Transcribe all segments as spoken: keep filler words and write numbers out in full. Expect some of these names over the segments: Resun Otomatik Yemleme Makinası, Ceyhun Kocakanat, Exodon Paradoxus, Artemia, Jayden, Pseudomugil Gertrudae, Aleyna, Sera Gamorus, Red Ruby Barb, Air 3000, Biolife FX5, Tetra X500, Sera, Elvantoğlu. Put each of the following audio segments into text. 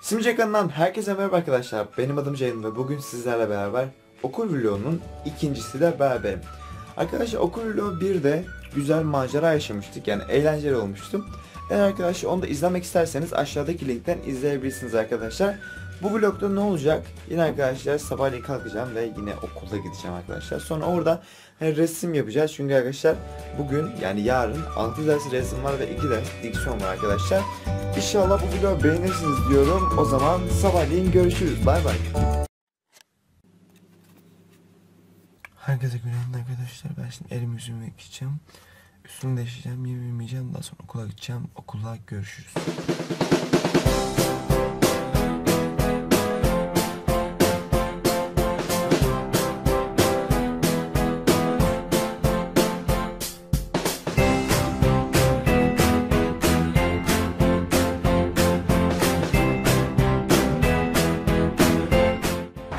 Simcakan'dan herkese merhaba arkadaşlar. Benim adım Jayden ve bugün sizlerle beraber okul vlogunun ikincisi de beraberim. Arkadaşlar okul vlogu birde güzel macera yaşamıştık, yani eğlenceli olmuştu. Eğer arkadaşlar onu da izlemek isterseniz aşağıdaki linkten izleyebilirsiniz arkadaşlar. Bu vlogda ne olacak? Yine arkadaşlar sabahleyin kalkacağım ve yine okula gideceğim arkadaşlar. Sonra orada hani resim yapacağız. Çünkü arkadaşlar bugün, yani yarın altı ders resim var ve iki ders diksiyon var arkadaşlar. İnşallah bu vlogu beğenirsiniz diyorum. O zaman sabahleyin görüşürüz. Bay bay. Herkese günaydın arkadaşlar. Ben şimdi elimi yüzümü yıkayacağım. Üstümü değiştireceğim. Yemeğimi yemeyeceğim. Daha sonra okula gideceğim. Okula görüşürüz.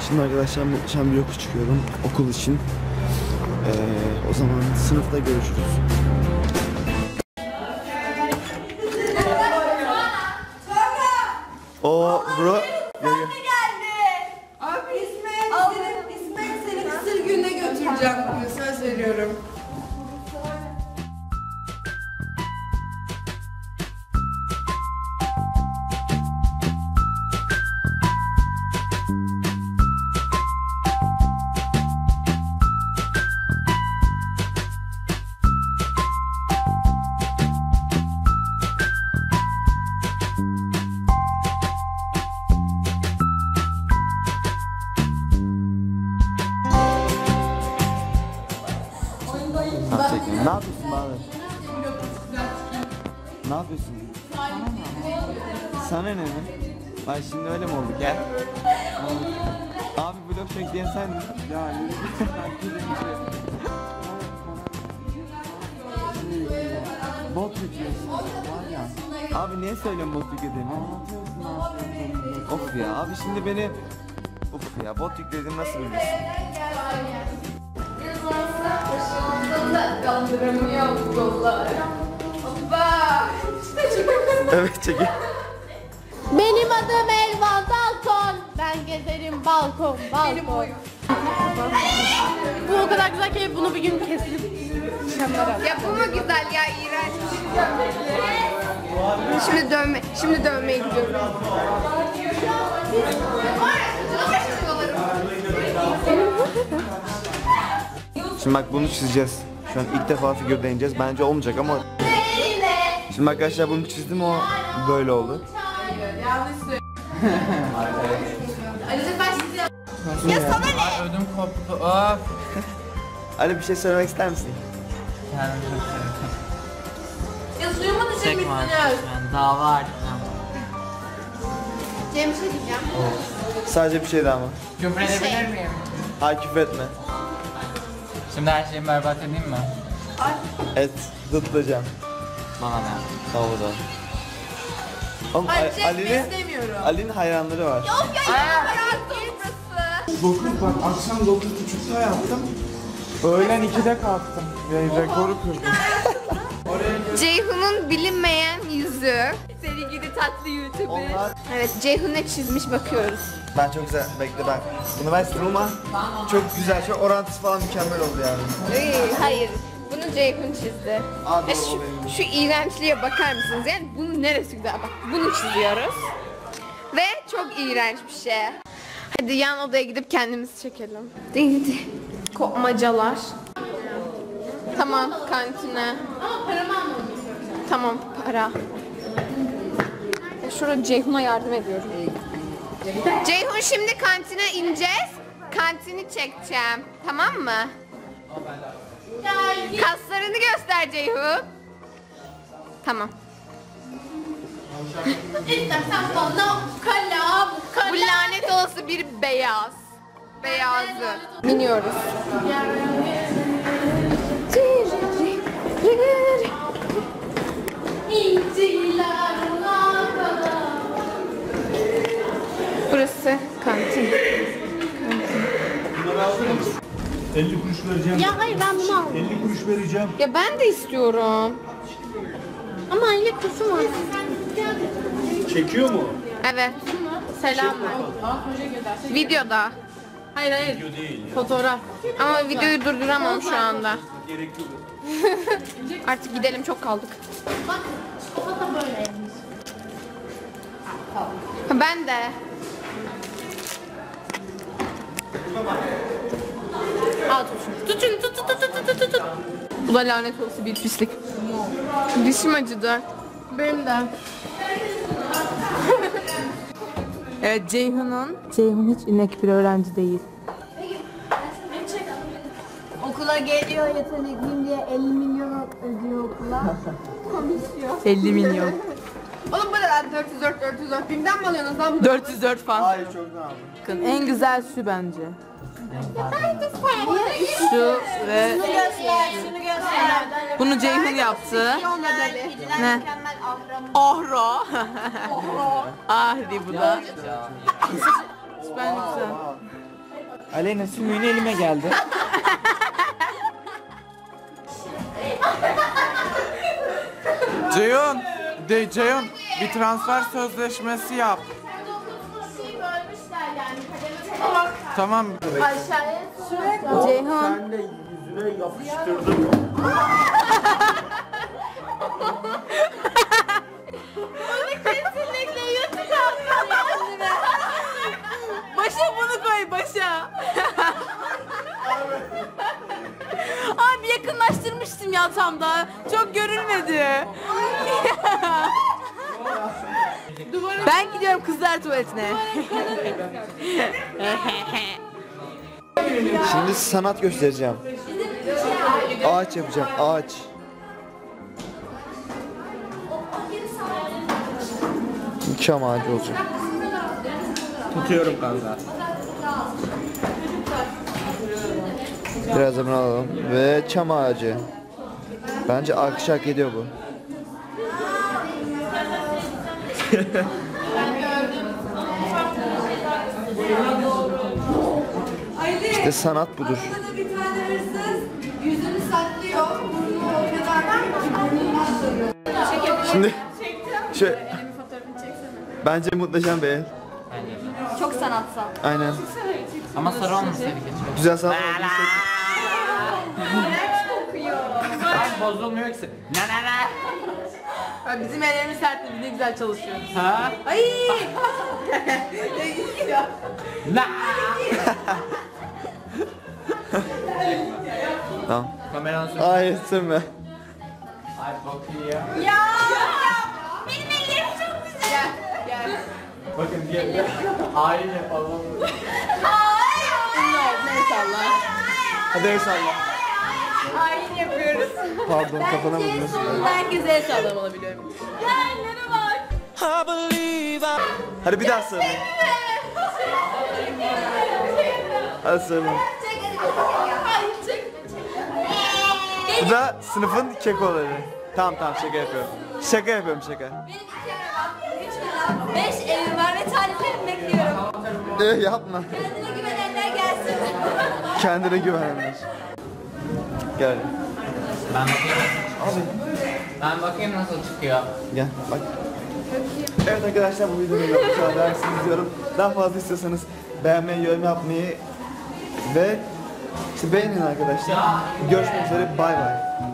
Şimdi arkadaşlar muhteşem bir yokuş çıkıyorum okul için. Ee, o zaman sınıfta görüşürüz. O bro. Geldi. Abi İsmet, seni, İsmet seni kısır gününe götüreceğim bugün, söz veriyorum. Ne yapıyorsun abi? Ne yapıyorsun? Sana ne mi? Bak şimdi öyle mi oldu? Gel. Abi blok çektiğin sen mi? Ya yürü. Bot tüketiyorsun. Abi niye söylüyorsun bot tüketiyorsun? Of ya abi şimdi beni... Of ya bot tüketiyorsun nasıl biliyorsun? Kandıramıyor bu kollar. Baba! Evet çekin. Benim adım Elvantoğlu. Ben gezerim balkon, balkon. Benim boyum. Bu o kadar güzel ki bunu bir gün kesilip şamlara. Yapımı güzel ya, iğrenç. Şimdi dövme, şimdi dövmeye gidiyorum. Şimdi bak bunu çizeceğiz. Şu an ilk defa figür deneyeceğiz. Bence olmayacak ama... Şimdi arkadaşlar bunu çizdim, o böyle oldu. Ya sana ne? Ödüm koptu. Ali bir şey söylemek ister misin? Ya suyuma düşürmüşsünüz. Dava artık. Cem bir şey diyeceğim. Sadece bir şey daha mı? Küfür edebilir miyim? Hayır küfür etme. Şimdi her şeyi berbat edeyim mi? Et, zıtlayacağım. Bana ne? Tavuda. Oğlum Ali'nin Ali'nin hayranları var. Yok ya ya burası. Dokuz bak akşam dokuz buçukta yaptım. Öğlen ikide kalktım. Yani rekoru kırdım. Ceyhun'un bilinmeyen yüzü. Seri gibi tatlı YouTuber. Onlar... Evet Ceyhun ne çizmiş bakıyoruz. Ben çok güzel, bekle bak. Bunu ben sunuma. Çok güzel, çok orantısı falan mükemmel oldu yani. Hayır, hayır. Bunu Ceyhun çizdi. Abi, e şu, şu iğrençliğe bakar mısınız? Yani bunun neresi güzel? Bak bunu çiziyoruz. Ve çok iğrenç bir şey. Hadi yan odaya gidip kendimizi çekelim. Kopmacalar. Tamam, kantine. Ama paramı almadım. Tamam, para. Şurada Ceyhun'a yardım ediyorum. Ceyhun şimdi kantine ineceğiz. Kantini çekeceğim. Tamam mı? Kaslarını göster Ceyhun. Tamam. Bu lanet olası bir beyaz. Beyazı. Biniyoruz. Burası kantin. Kantin. elli kuruş vereceğim. Ya hayır ben bunu aldım. elli kuruş vereceğim. Ya ben de istiyorum. Ama elli kuruşum var. Çekiyor mu? Evet. Selam ver. Videoda. Hayır hayır. Video değil ya. Fotoğraf. Ama videoyu durduramam şu anda. Artık gidelim, çok kaldık. Bak, fotoğraf böyle. Ben de. Al tutun. Tutun tut tut tut tut tut tut. Bu da lanet olası bir pislik. Dişim acıdı. Benim de. Evet, Ceyhun'un. Ceyhun hiç inek bir öğrenci değil. Okula geliyor yetenekliyim diye elli milyon ödüyor okula. Komisyon. elli milyon. Oğlum buradan dört yüz dört, dört yüz dört filmden mi alıyorsunuz lan? dört yüz dört fan. Hayır, çok nadir. En güzel şu bence. Şu ve şunu göster, şunu göster. Bunu Ceyhun yaptı. Ne? Ahro. Ahri bu da. Ben güzel. Aleyna sümüğün elime geldi. Ceyhun, de Ceyhun bir transfer sözleşmesi yap. Tamam. Aşağıya sürekli. Ceyhun. Sen de yüzüne yapıştırdın. Bunu kesinlikle YouTube atmam yüzüne. Başa bunu koy, başa. Abi yakınlaştırmıştım ya tam da. Çok görülmedi. Ben gidiyorum kızlar tuvaletine. Şimdi sanat göstereceğim. Ağaç yapacağım, ağaç. Çam ağacı olacak. Tutuyorum kanka. Biraz da bunu alalım ve çam ağacı. Bence akşak ediyor bu. İşte sanat budur. Aslında bir tane hırsız yüzünü saklıyor, burnu o kadar var mı? Şimdi şey, bence muhteşem bir el. Çok sanatsal. Aynen. Ama sarı olmasaydı keşke. Güzel sanat olmasaydı. Ay bozulmuyor ki. Na na na. Bizim ellerimiz sertli, biz de güzel çalışıyoruz. Ha? Ay! Ne gidiyor? Na! Tamam. Kameranın sürme. Ay sürme. Ay bakıyor. Ya! Ya! Benim ellerim çok güzel. Gel, gel. Bakın diye bir hain yapalım. Hayır! Bunlar ne sallar? Hadi el salla. Hain yapıyoruz. Pardon, kafana mı diyorsun? Herkes el sağlam olabiliyorum. Yerlere bak. Hadi bir daha sığın. Hadi sığın. Bu da sınıfın kekoları. Tamam tamam, şaka yapıyorum. Şaka yapıyorum şaka. Benim iki evim var, beş evim var ve tariflerimi bekliyorum. Ee, yapma. Kendine güvenenler gelsin. Kendine güvenenler. Gel. Ben bakayım. Ben bakayım nasıl çıkıyor. Gel bak. Evet arkadaşlar, bu videoyu beğenmişsiniz diyorum. Daha fazla istiyorsanız beğenmeyi, yorum yapmayı ve işte beğenin arkadaşlar. Görüşmek üzere, bay bay.